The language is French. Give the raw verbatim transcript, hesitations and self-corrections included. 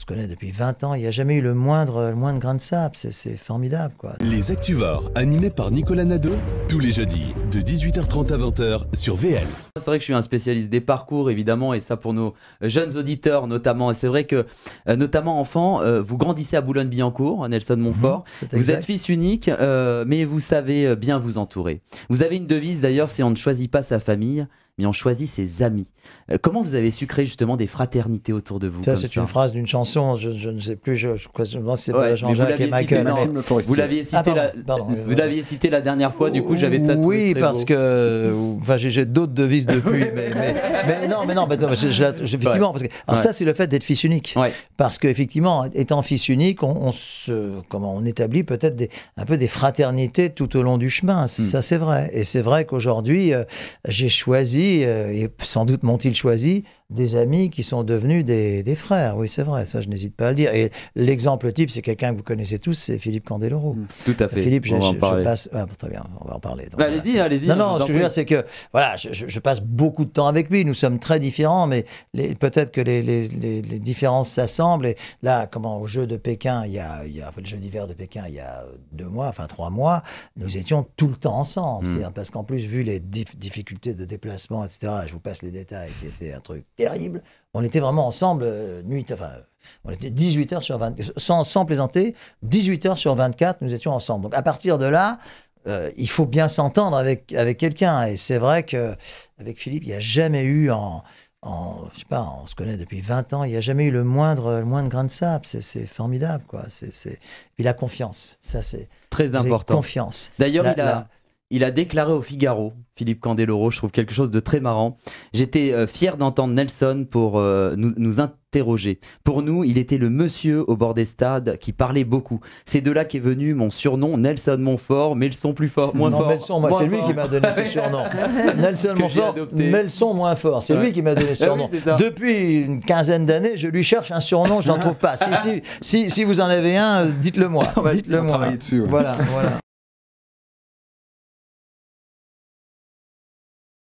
se connaît depuis vingt ans, il n'y a jamais eu le moindre, le moindre grain de sable, c'est formidable quoi. Les ActuVores, animés par Nicolas Nadeau, tous les jeudis de dix-huit heures trente à vingt heures sur V L. C'est vrai que je suis un spécialiste des parcours évidemment, et ça pour nos jeunes auditeurs notamment, et c'est vrai que notamment enfant, vous grandissez à Boulogne-Billancourt, Nelson Monfort, mmh, vous exact. êtes fils unique, euh, mais vous savez bien vous entourer. Vous avez une devise d'ailleurs, c'est on ne choisit pas sa famille, mais on choisit ses amis. Euh, comment vous avez su créer justement des fraternités autour de vous? Ça, c'est une phrase d'une chanson, je, je ne sais plus, je, je, je, je pense c'est ouais, Jean-Jacques et Michael. Vous l'aviez cité, ah, la, euh, cité la dernière fois, du coup j'avais tout. Oui, parce beau. que enfin, j'ai d'autres devises depuis. mais, mais, mais non, mais non, mais, je, je, je, effectivement, ouais. parce que, alors ouais. ça c'est le fait d'être fils unique. Ouais. Parce qu'effectivement, étant fils unique, on, on, se, comment, on établit peut-être un peu des fraternités tout au long du chemin, mm. ça c'est vrai. Et c'est vrai qu'aujourd'hui, euh, j'ai choisi, et sans doute m'ont-ils choisi, des amis qui sont devenus des, des frères. Oui, c'est vrai, ça je n'hésite pas à le dire. Et l'exemple type, c'est quelqu'un que vous connaissez tous, c'est Philippe Candeloro. Tout à fait. Philippe, on je, va en je, parler. Je passe... ah, très bien, on va en parler. Bah, allez-y, allez-y. Non, non, ce que je veux dire, c'est que voilà, je, je, je passe beaucoup de temps avec lui. Nous sommes très différents, mais peut-être que les, les, les, les différences s'assemblent. Et là, comment, au jeu de Pékin, il y a, il y a enfin, le jeu d'hiver de Pékin, il y a deux mois, enfin trois mois, nous étions tout le temps ensemble. Mmh. Parce qu'en plus, vu les dif difficultés de déplacement, et cetera. Je vous passe les détails, qui était un truc terrible. On était vraiment ensemble, euh, nuit, enfin, on était dix-huit heures sur vingt-quatre, sans, sans plaisanter, dix-huit heures sur vingt-quatre, nous étions ensemble. Donc à partir de là, euh, il faut bien s'entendre avec, avec quelqu'un. Et c'est vrai qu'avec Philippe, il n'y a jamais eu en... En, je sais pas, on se connaît depuis vingt ans, il n'y a jamais eu le moindre, le moindre grain de sable, c'est formidable quoi. C'est puis la confiance, ça c'est très important. Confiance. D'ailleurs, il a... La... Il a déclaré au Figaro, Philippe Candeloro, je trouve quelque chose de très marrant. J'étais euh, fier d'entendre Nelson pour euh, nous, nous interroger. Pour nous, il était le monsieur au bord des stades qui parlait beaucoup. C'est de là qu'est venu mon surnom, Nelson Monfort, mais le son plus fort, moins non, fort. Nelson, moi, c'est lui qui m'a donné ce surnom. Nelson Monfort, mais le son moins fort. C'est ouais. lui qui m'a donné ce surnom. Oui, depuis une quinzaine d'années, je lui cherche un surnom, je n'en trouve pas. Si, si, si, si vous en avez un, dites-le moi. Dites-le moi. Travailler dessus. Ouais. Voilà, voilà.